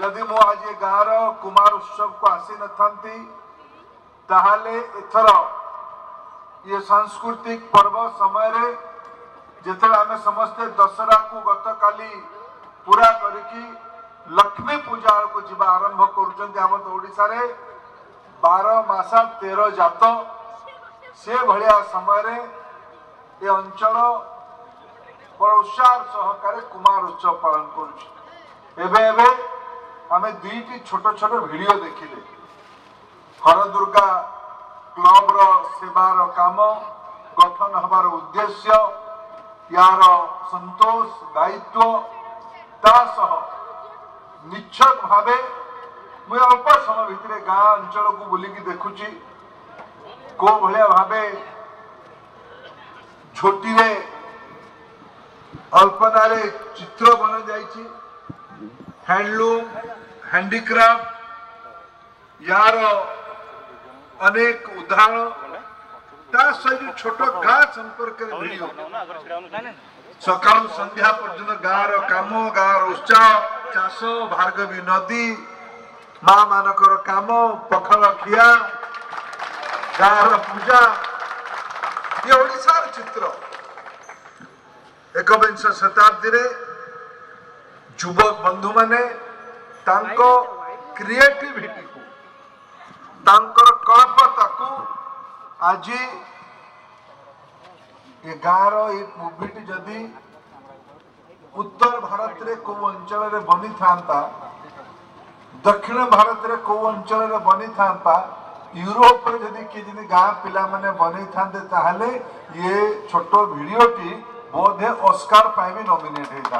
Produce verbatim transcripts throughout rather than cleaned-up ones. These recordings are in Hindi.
जदि मो आज गाँव कुमार उत्सव को आसी न थांती ताहले एथर ये सांस्कृतिक पर्व समय रे जिते आम समस्ते दशहरा को गत काली पूरा करके लक्ष्मी पूजा को जीवा आरंभ करोड़े बार मासा तेर जात से भाया समय रे ये अंचल बड़ा उत्साह सहकारे कुमार उत्सव पालन करें। दुईटी छोट छोट वीडियो देखिले हर दुर्गा क्लब सेवार काम गठन हमार उद्देश्य यार संतोष दायित्व तासह निश्चित भावे मुझे अल्प समय भितर गाँ अंचल को बुलिकी देखुची को भलिया भावे छोटी रे अल्पना रे चित्र बना जाइए हैंडलूम हैंडीक्राफ्ट यार अनेक उदाहरण सहित छोट गाँ संपर्क सकाल संध्या पर्यटन गाँव राम गाँव उत्साह चाष भार्गवी नदी माँ मानकर काम पखल खिया गाँव पूजा ये ओडिशार चित्र एकविंश शताब्दी रे युवक बंधु माने तांको क्रिएटिविटी को तांकर कल्पता को आज ये गाँव मूवीटी जदि उत्तर भारत रे को अंचल रे बनी था दक्षिण भारत रे को अंचल रे बनी था यूरोप रे जदि कि जदि गाँव पिला माने बनी था ताहले ये छोट वीडियोटी बोधे ऑस्कार भी नॉमिनेट होता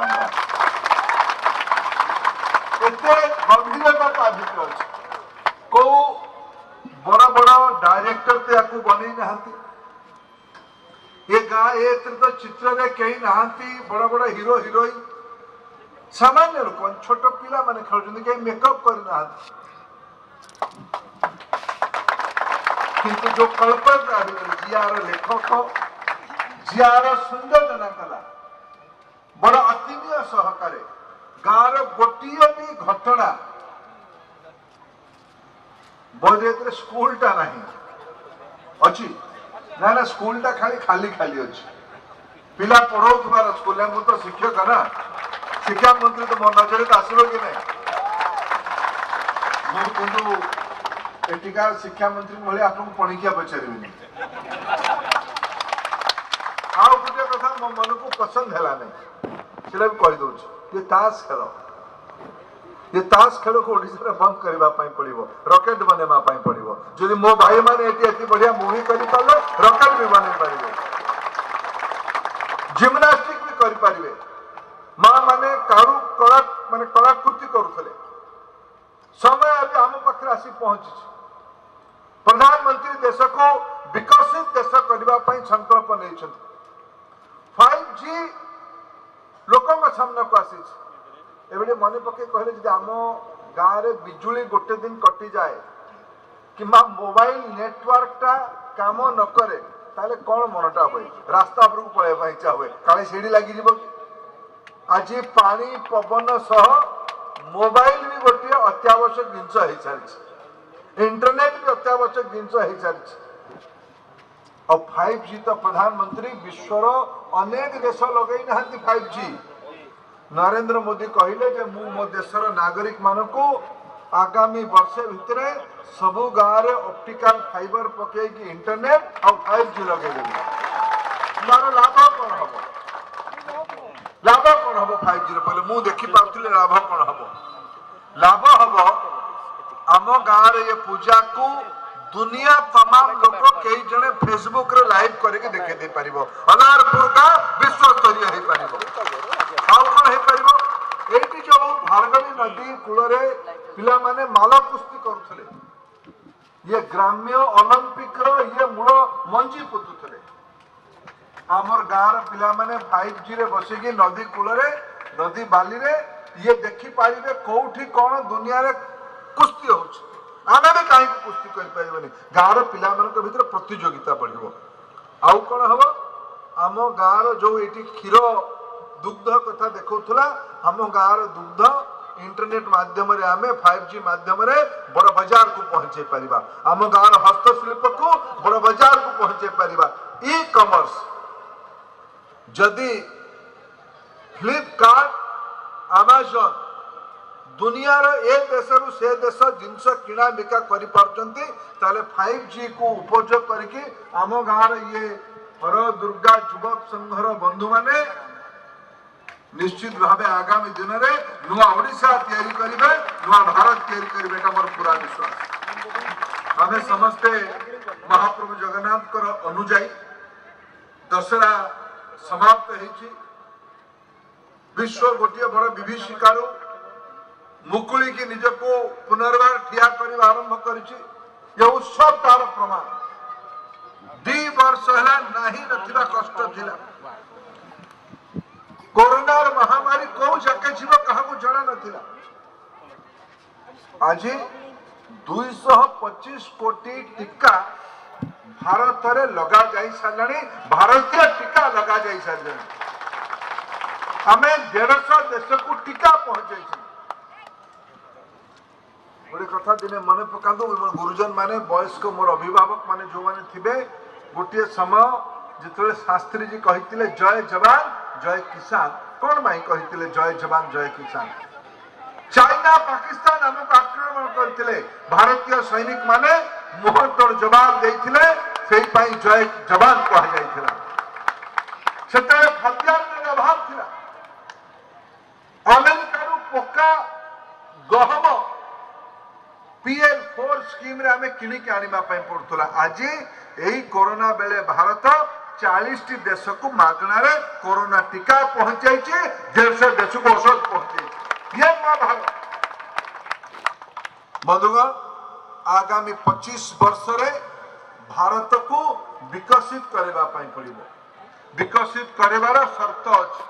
एते गंभीरता भितर को बड़ा बड़ा डायरेक्टर ते आपको बन ये गाँ ये तो चित्र रे कई नहांती बड़ा बड़ा हीरो हीरोइन सामान्य लोक छोट पिला माने खेल कहीं मेकअप कर किंतु जो कल्पना जीआर लेखक जीआर सुंदर जनकला बड़ा अतिमय सहकारे गाँव गोटे भी घटना बोधे स्कूल टा नहीं अच्छी ना ना स्कूल टा खाली खाली खाली अच्छी पिला पढ़ाऊ स्कूल मुझे तो शिक्षक ना शिक्षा मंत्री तो मो नजर तो आसो कि ना मुझे शिक्षा मंत्री भाई आप पणिकिया पचार आउ गोटे कथा मो मन को पसंद है ना भी कहीद ये ताश खेल ये ताश खेल को ओडिशा बंद करने पड़ो रॉकेट बनवा पड़ो जो मो भाई मैंने बढ़िया मुवी करें रॉकेट भी बन पारे जिम्नास्टिक भी करें माँ मैंने कारू कला मान कलाकृति करुले समय आज आम पाखे आसी पहुंची प्रधानमंत्री देश को विकसित देश करने संकल्प नहीं फाइव जी लोक सामना को आसी एबड़े मन पके कहले जब आम गाँव में बिजुली गोटे दिन कटि जाए कि मोबाइल नेटवर्क टा काम न करे ताले कौन मनटा हुए रास्ता उपरकू पलैवा इच्छा हुए काले सीढ़ी लगी जीव आज पानी पवन सह मोबाइल भी गोटे अत्यावश्यक जिनस हो सारी इंटरनेट भी अत्यावश्यक जिनस हो सारी और फाइव जी तो प्रधानमंत्री विश्वर अनेक देश लगे ना फाइव जी नरेंद्र मोदी कहले जे मु मो देशर नागरिक मानको आगामी वर्षे भितरे सबु गाँव में ऑप्टिकल फाइबर पके कि इंटरनेट और फाइव जी लगे लाभ कौन हम लाभ कौन हम फाइव जी पहले मुझे देखी पाती लाभ कौन हम लाभ हम आम गाँव ये पूजा को दुनिया तमाम लोग कई जने फेसबुक रे लाइव करके देखे दे पार अनारपुर का विश्व स्तरीय हो पार जो भार्गवी नदी कूल पिला माने माला कुस्ती करुले ये ग्राम्य ओलंपिक ये मूल मंजी पोतुले आमर गाँव पिला माने फाइव जी रे बसिकी नदी कूल नदी बाली रे ये देखी पारे कौटी कौन दुनिया रे कुस्ती हो आम भी कहीं कुस्ती कर गाँव पिला मानक भितर प्रतियोगिता बढ़िबो आउ कौन हम आम गाँव जो ये क्षीर दुग्ध कथा देखा आम गाँव दुग्ध इंटरनेट माध्यम आम फाइव जी मध्यम बड़ बाजार को पहुंचे पारिबा, आम गांव हस्तशिल्प को बड़ बाजार को पहुंचे पारिबा। ई कॉमर्स जदि फ्लिपकार्ट अमेज़न दुनिया रे देश रु से देश जिनस किणा बिका कर फाइव जी को उपयोग करके आम गाँव ये हर दुर्गा युवक संघर बंधु माने निश्चित भाव आगामी दिन में नुआ ओडिशा तैयारी करेंगे, नुआ भारत तैयारी करेंगे, मोर पूरा विश्वास। आम समस्ते महाप्रभु जगन्नाथ अनुजाई दशहरा समाप्त हो विश्व गोटे बड़ विभीषिकार मुकुली की निज को पुनर्वार ठिया करने आरंभ कर उत्सव तार प्रमाण दी वर्ष है नहीं ना कष्ट थिला कोरोना महामारी को जके जीव कहा को जाना नथिला। आज दो सौ पच्चीस कोटी टीका भारत रे लगा जाई सारणी, भारतीय टीका लगा जाई सारणी, हमें डेढ़श देश को टीका पहुंचाई। गोटे कथा दिन मन पका गुरुजन माने वयस्क मोर अभिभावक माने जो माने थिबे गोटे समय जिते शास्त्री जी कही जय जवान जय किसान, कौन भाई कही जय जवान जय किसान? चाइना पाकिस्तान आमको आक्रमण करते भारतीय सैनिक माने मुहर तोड़ जवाब देते से जय जवान कह से खाद्यान्न अभाव था। अमेरिका पक्का गहम पीएल फोर स्कीम रे किणुला। आज यही कोरोना बेले भारत चालीस टी देश को मागणार कोरोना टीका पहुंचाई, डेढ़श देश को औषध पहुंचाई। ये मां भारत बंधुगण आगामी पच्चीस वर्ष रे भारत को विकसित करबा पई पड़िबो। विकसित करेबार शर्त अछि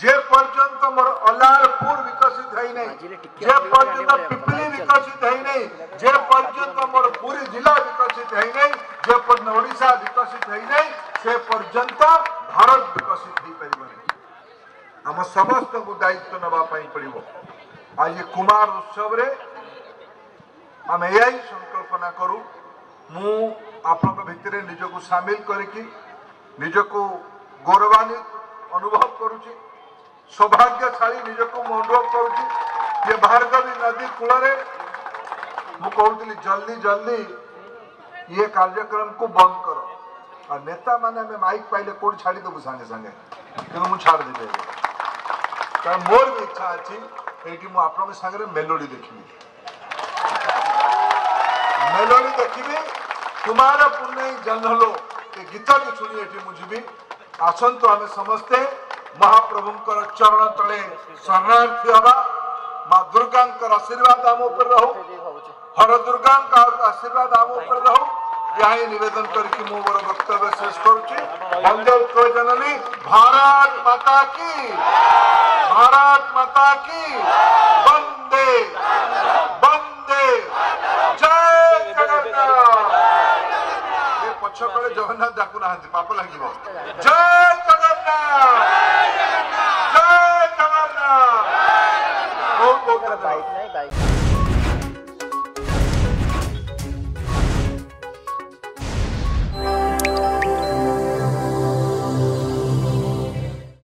जे पर्यंत मोर अलारपुर विकसित है नहीं, जे पर्यंत पिपली विकसित है नहीं, जे पर्यंत मोर पूरी जिला विकसित है नहीं, जे पर्यंत ओडिशा विकसित है नहीं, से पर्यंत भारत विकसित हो पारिबो। हम समस्त को दायित्व नबा पई पड़िबो। आज कुमार उत्सव रे हम यही संकल्पना करू, मु आपन भितर निज को शामिल करके निज को गौरवान्वित अनुभव करुची, सौभाग्यशाली निज को अनुभव करुची। ये भार्गवी नदी कूल मु कहूली जल्दी जल्दी ये कार्यक्रम को बंद कर और नेता माने मैं माइक पाइले कौट छाड़देबू सांगे सांगे कि मुझे छाड़देवी। मोर भी इच्छा अच्छी ये मुझे सागर मेलोडी देखी मेलोडी देखी कुमार पुन्नई जन्हलो ये गीत भी शुणी ये मुझे आसतु। आम समस्ते महाप्रभु चरण तले शरणार्थी हवा, माँ दुर्गा आशीर्वाद आम उपर रहू, हर दुर्गा आशीर्वाद आम उपर रहू। यही निवेदन करके मो मोर वक्तव्य शेष करुँचे। जननी भारत माता की, भारत माता की वंदे वंदे। जय जगन्नाथ। पक्ष कले जगन्नाथ डाकू ना पाप लगे। जय जगन्नाथ, जय जगन्नाथ, बहुत बहुत धन्यवाद।